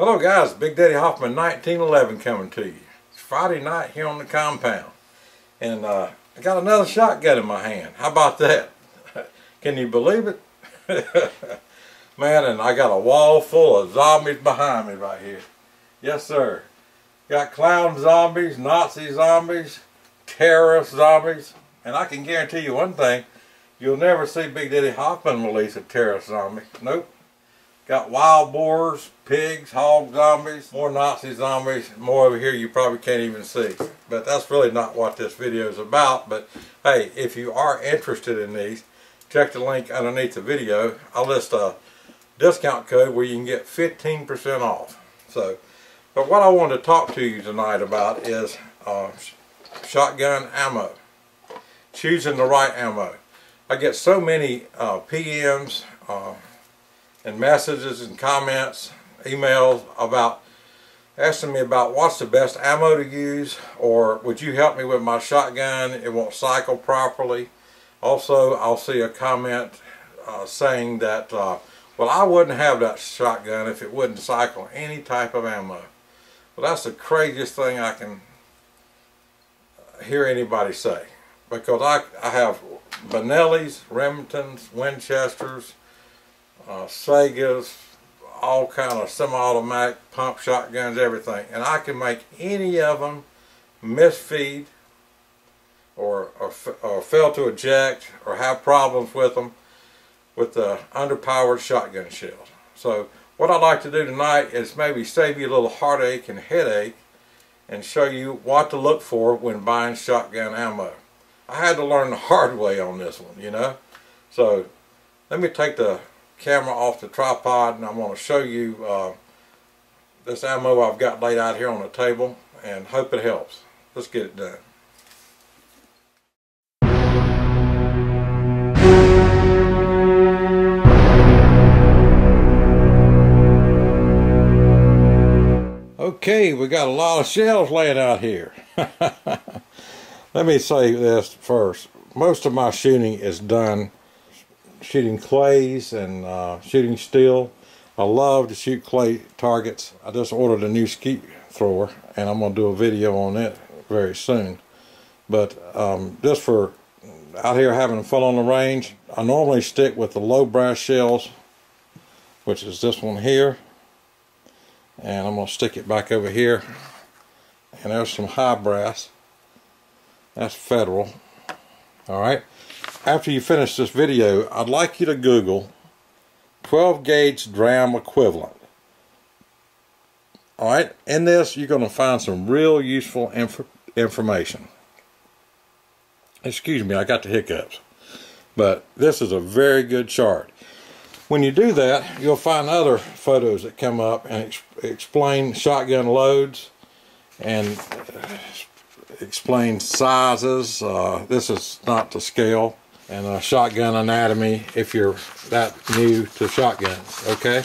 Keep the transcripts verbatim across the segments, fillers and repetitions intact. Hello guys, Big Daddy Hoffman nineteen eleven coming to you. It's Friday night here on the compound. And uh, I got another shotgun in my hand. How about that? Can you believe it? Man, and I got a wall full of zombies behind me right here. Yes sir. Got clown zombies, Nazi zombies, terrorist zombies. And I can guarantee you one thing, you'll never see Big Daddy Hoffman release a terrorist zombie. Nope. Got wild boars, pigs, hog zombies, more Nazi zombies, more over here you probably can't even see. But that's really not what this video is about. But hey, if you are interested in these, check the link underneath the video. I'll list a discount code where you can get fifteen percent off. So, but what I wanted to talk to you tonight about is uh, shotgun ammo. Choosing the right ammo. I get so many uh, P Ms, uh, and messages and comments, emails about asking me about what's the best ammo to use, or would you help me with my shotgun, it won't cycle properly. Also, I'll see a comment uh, saying that, uh, well, I wouldn't have that shotgun if it wouldn't cycle any type of ammo. Well, that's the craziest thing I can hear anybody say, because I, I have Benelli's, Remingtons, Winchesters, Uh, Saigas, all kind of semi-automatic pump shotguns, everything, and I can make any of them misfeed or, or, or fail to eject or have problems with them with the underpowered shotgun shells. So what I'd like to do tonight is maybe save you a little heartache and headache and show you what to look for when buying shotgun ammo. I had to learn the hard way on this one, you know. So let me take the camera off the tripod and I'm going to show you uh, this ammo I've got laid out here on the table and hope it helps. Let's get it done. Okay, we got a lot of shells laying out here. Let me say this first. Most of my shooting is done shooting clays and uh, shooting steel. I love to shoot clay targets. I just ordered a new skeet thrower and I'm going to do a video on it very soon. But um, just for out here having fun on the range, I normally stick with the low brass shells, which is this one here. And I'm going to stick it back over here. And there's some high brass. That's Federal. Alright. After you finish this video, I'd like you to Google twelve gauge dram equivalent. Alright, in this you're going to find some real useful inf information. Excuse me, I got the hiccups. But this is a very good chart. When you do that, you'll find other photos that come up and ex explain shotgun loads and explain sizes. Uh, this is not to scale. And a shotgun anatomy if you're that new to shotguns, okay?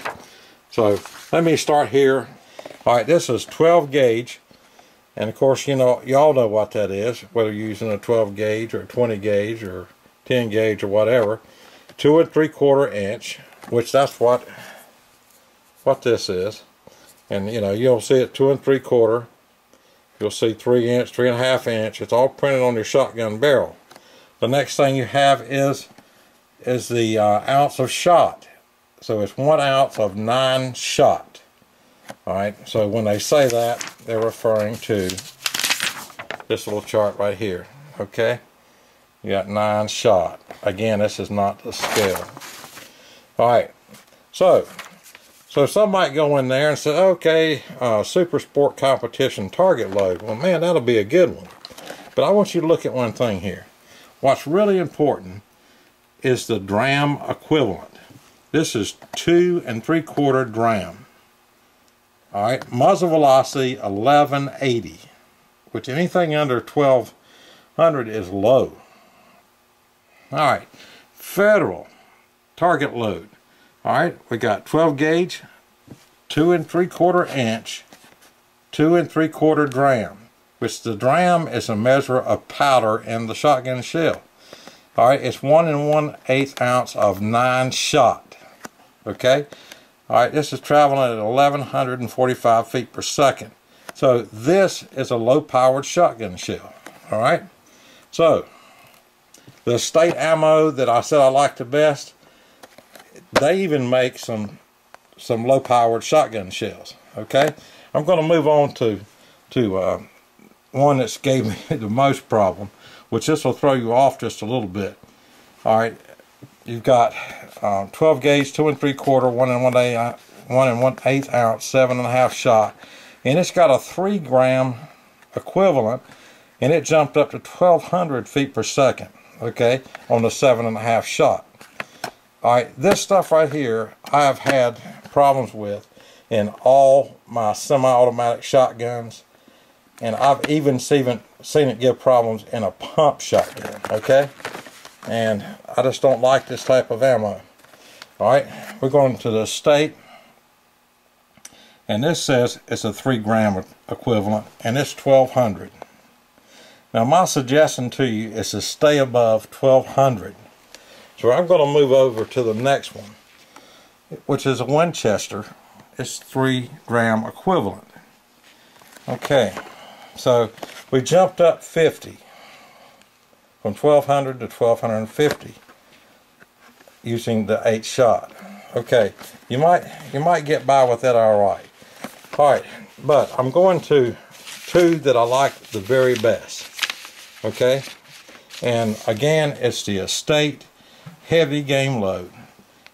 So let me start here. All right, this is twelve gauge, and of course, you know, y'all know what that is, whether you're using a twelve gauge or twenty gauge or ten gauge or whatever. Two and three quarter inch, which that's what what this is, and you know, you'll see it two and three quarter. You'll see three inch, three and a half inch. It's all printed on your shotgun barrel. The next thing you have is is the uh, ounce of shot. So it's one ounce of nine shot. Alright, so when they say that, they're referring to this little chart right here. Okay? You got nine shot. Again, this is not the scale. Alright, so so some might go in there and say, okay, uh, super sport competition target load. Well, man, that'll be a good one. But I want you to look at one thing here. What's really important is the dram equivalent. This is two and three quarter dram. All right, muzzle velocity eleven eighty, which anything under twelve hundred is low. All right, Federal target load. All right, we got twelve gauge, two and three quarter inch, two and three quarter dram. Which the dram is a measure of powder in the shotgun shell. Alright, it's one and one eighth ounce of nine shot. Okay, Alright, this is traveling at eleven forty-five feet per second. So this is a low-powered shotgun shell. Alright, so the Estate ammo that I said I like the best, they even make some some low-powered shotgun shells. Okay, I'm going to move on to to uh, one that's gave me the most problem, which this will throw you off just a little bit. Alright, you've got um, twelve gauge, two and three quarter, one and one eighth, one and one eighth ounce, seven and a half shot, and it's got a three gram equivalent, and it jumped up to twelve hundred feet per second. Okay, on the seven and a half shot. Alright, this stuff right here I have had problems with in all my semi-automatic shotguns, and I've even seen seen it give problems in a pump shotgun. Okay, and I just don't like this type of ammo. Alright, we're going to the Estate, and this says it's a three gram equivalent, and it's twelve hundred. Now my suggestion to you is to stay above twelve hundred. So I'm going to move over to the next one, which is a Winchester. It's three gram equivalent. Okay, so we jumped up fifty from twelve hundred to twelve fifty using the eight shot. Okay, you might you might get by with that all right. All right, but I'm going to two that I like the very best. Okay, and again, it's the Estate heavy game load,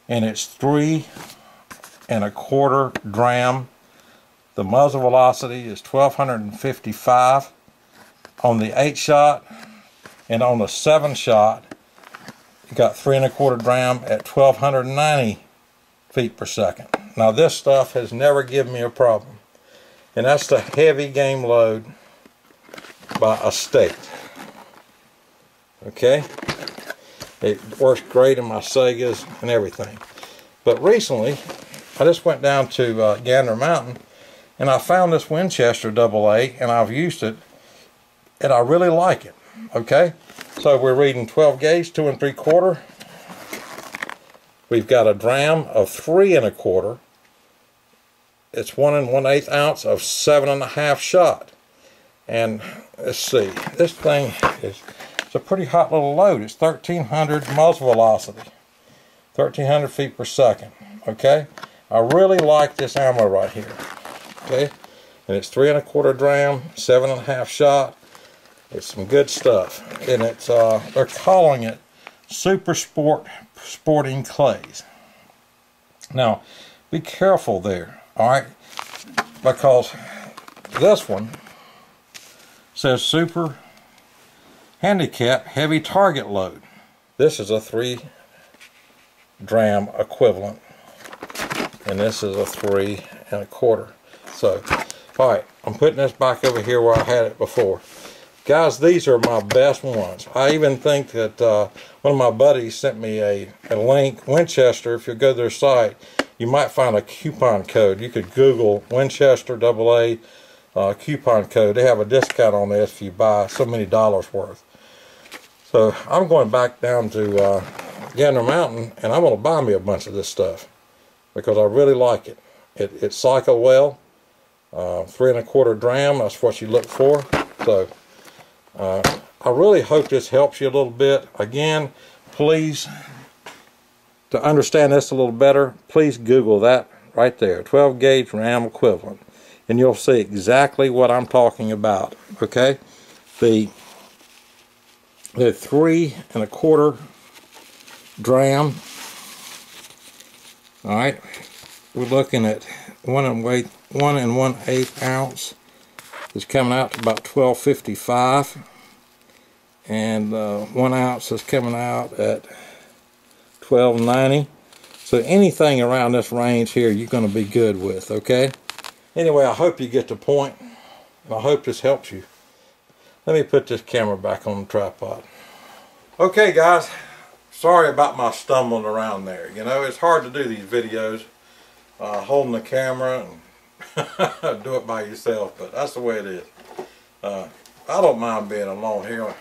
and it's three and a quarter dram. The muzzle velocity is twelve fifty-five on the eight shot, and on the seven shot you got three and a quarter dram at twelve ninety feet per second. Now this stuff has never given me a problem, and that's the heavy game load by Estate. Okay, it works great in my Saigas and everything. But recently, I just went down to uh, Gander Mountain, and I found this Winchester double A, and I've used it, and I really like it. Okay, so we're reading twelve gauge, two and three quarter. We've got a dram of three and a quarter. It's one and one eighth ounce of seven and a half shot. And let's see, this thing is, it's a pretty hot little load. It's thirteen hundred muzzle velocity, thirteen hundred feet per second. Okay, I really like this ammo right here. Okay, and it's three and a quarter dram, seven and a half shot. It's some good stuff, and it's uh, they're calling it Super Sport Sporting Clays. Now, be careful there, all right, because this one says Super Handicap Heavy Target Load. This is a three dram equivalent, and this is a three and a quarter. So, alright, I'm putting this back over here where I had it before. Guys, these are my best ones. I even think that uh, one of my buddies sent me a, a link. Winchester, if you go to their site, you might find a coupon code. You could Google Winchester double A uh, coupon code. They have a discount on this if you buy so many dollars worth. So I'm going back down to uh, Gander Mountain, and I'm going to buy me a bunch of this stuff because I really like it. It, it cycles well. Uh, three and a quarter dram, that's what you look for. So uh, I really hope this helps you a little bit. Again, please, to understand this a little better, please Google that right there, twelve gauge ram equivalent, and you'll see exactly what I'm talking about. Okay, the the three and a quarter dram. All right, we're looking at one and weight one and one eighth ounce is coming out to about twelve fifty-five, and uh, one ounce is coming out at twelve ninety. So anything around this range here, you're going to be good with. Okay. Anyway, I hope you get the point, and I hope this helps you. Let me put this camera back on the tripod. Okay, guys, sorry about my stumbling around there. You know, it's hard to do these videos uh, holding the camera and do it by yourself, but that's the way it is. Uh, I don't mind being alone here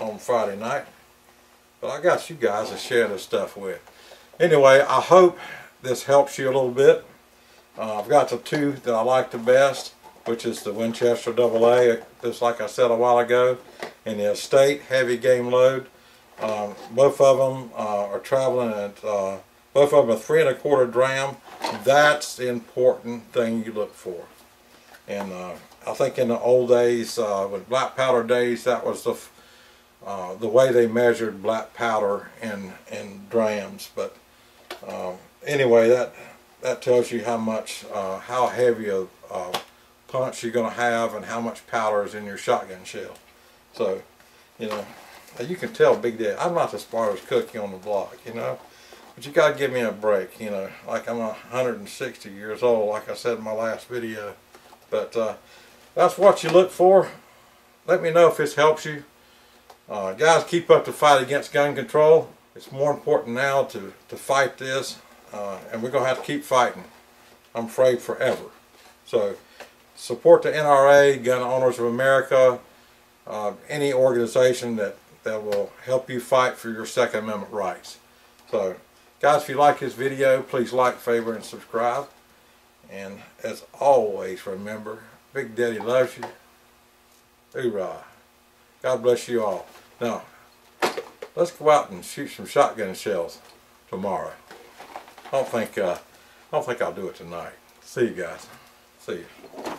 on Friday night, but I got you guys to share this stuff with. Anyway, I hope this helps you a little bit. Uh, I've got the two that I like the best, which is the Winchester double A, just like I said a while ago, and the Estate heavy game load. Um, both of them uh, are traveling at uh, both of them are three and a quarter dram. That's the important thing you look for. And uh, I think in the old days, uh, with black powder days, that was the uh, the way they measured black powder in in drams. But uh, anyway, that that tells you how much uh, how heavy a uh, punch you're going to have and how much powder is in your shotgun shell. So, you know, you can tell Big Daddy, I'm not the smartest cookie on the block, you know, but you got to give me a break, you know, like I'm one hundred sixty years old, like I said in my last video. But uh, that's what you look for. Let me know if this helps you. Uh, guys, keep up the fight against gun control. It's more important now to, to fight this, uh, and we're going to have to keep fighting, I'm afraid, forever. So, support the N R A, Gun Owners of America, uh, any organization that, that will help you fight for your Second Amendment rights. So, guys, if you like this video, please like, favorite, and subscribe. And as always, remember, Big Daddy loves you. Hoorah. God bless you all. Now, let's go out and shoot some shotgun shells tomorrow. I don't think, uh, I don't think I'll do it tonight. See you guys. See you.